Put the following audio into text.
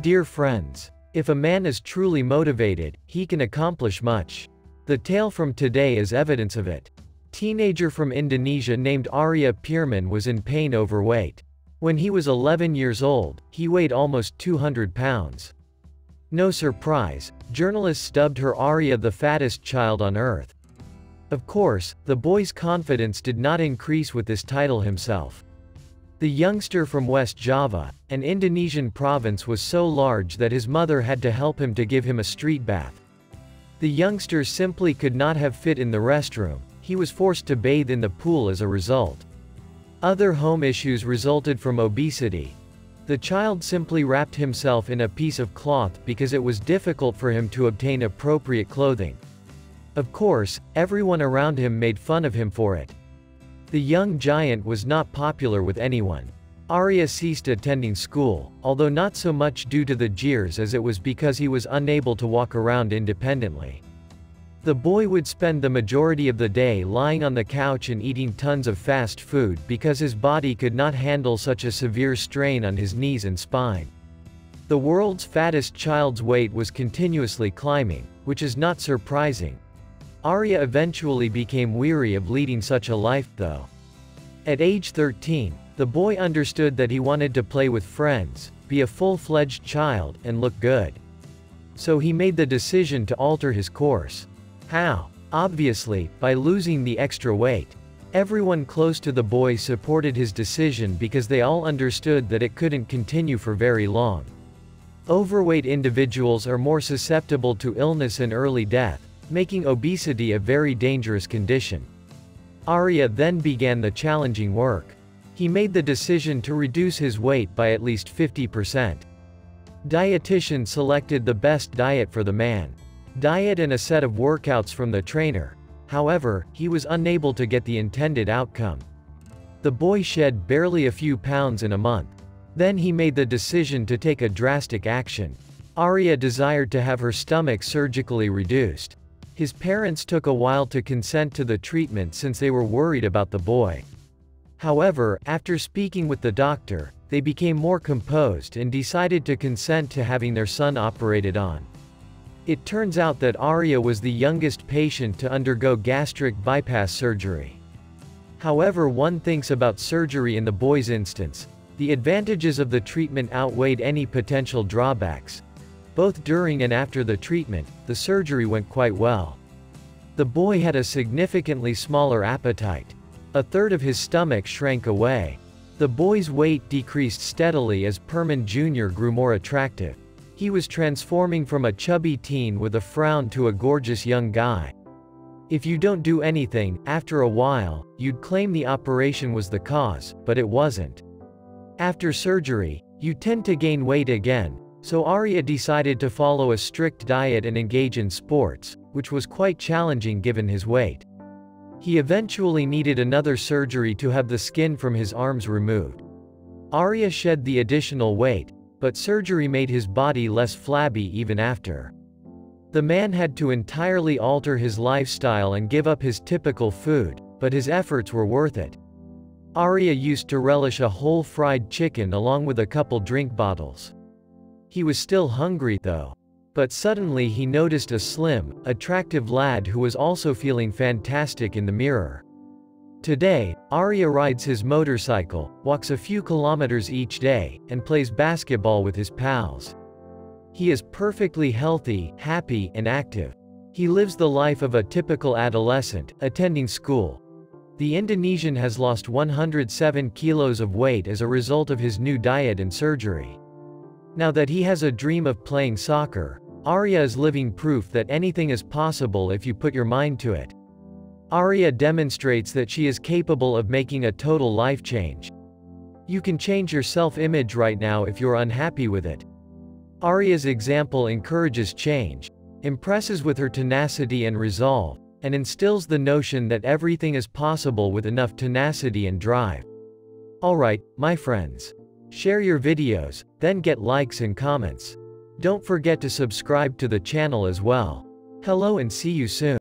Dear friends, if a man is truly motivated, he can accomplish much. The tale from today is evidence of it. Teenager from Indonesia named Arya Pierman was in pain overweight. When he was 11 years old, he weighed almost 200 pounds. No surprise, journalists dubbed her Arya the fattest child on earth. Of course, the boy's confidence did not increase with this title himself. The youngster from West Java, an Indonesian province, was so large that his mother had to help him to give him a street bath. The youngster simply could not have fit in the restroom. He was forced to bathe in the pool as a result. Other home issues resulted from obesity. The child simply wrapped himself in a piece of cloth because it was difficult for him to obtain appropriate clothing. Of course, everyone around him made fun of him for it. The young giant was not popular with anyone. Arya ceased attending school, although not so much due to the jeers as it was because he was unable to walk around independently. The boy would spend the majority of the day lying on the couch and eating tons of fast food because his body could not handle such a severe strain on his knees and spine. The world's fattest child's weight was continuously climbing, which is not surprising. Arya eventually became weary of leading such a life, though. At age 13, the boy understood that he wanted to play with friends, be a full-fledged child, and look good. So he made the decision to alter his course. How? Obviously, by losing the extra weight. Everyone close to the boy supported his decision because they all understood that it couldn't continue for very long. Overweight individuals are more susceptible to illness and early death, making obesity a very dangerous condition. Arya then began the challenging work. He made the decision to reduce his weight by at least 50%. Dietitian selected the best diet for the man. Diet and a set of workouts from the trainer. However, he was unable to get the intended outcome. The boy shed barely a few pounds in a month. Then he made the decision to take a drastic action. Arya desired to have her stomach surgically reduced. His parents took a while to consent to the treatment since they were worried about the boy. However, after speaking with the doctor, they became more composed and decided to consent to having their son operated on. It turns out that Arya was the youngest patient to undergo gastric bypass surgery. However, one thinks about surgery in the boy's instance, the advantages of the treatment outweighed any potential drawbacks. Both during and after the treatment, the surgery went quite well. The boy had a significantly smaller appetite. A third of his stomach shrank away. The boy's weight decreased steadily as Pierman Jr. grew more attractive. He was transforming from a chubby teen with a frown to a gorgeous young guy. If you don't do anything, after a while, you'd claim the operation was the cause, but it wasn't. After surgery, you tend to gain weight again. So Arya decided to follow a strict diet and engage in sports, which was quite challenging given his weight. He eventually needed another surgery to have the skin from his arms removed. Arya shed the additional weight, but surgery made his body less flabby even after. The man had to entirely alter his lifestyle and give up his typical food, but his efforts were worth it. Arya used to relish a whole fried chicken along with a couple drink bottles. He was still hungry, though. But suddenly he noticed a slim, attractive lad who was also feeling fantastic in the mirror. Today, Arya rides his motorcycle, walks a few kilometers each day, and plays basketball with his pals. He is perfectly healthy, happy, and active. He lives the life of a typical adolescent, attending school. The Indonesian has lost 107 kilos of weight as a result of his new diet and surgery. Now that he has a dream of playing soccer, Arya is living proof that anything is possible if you put your mind to it. Arya demonstrates that she is capable of making a total life change. You can change your self-image right now if you're unhappy with it. Arya's example encourages change, impresses with her tenacity and resolve, and instills the notion that everything is possible with enough tenacity and drive. Alright, my friends. Share your videos, then get likes and comments. Don't forget to subscribe to the channel as well. Hello and see you soon.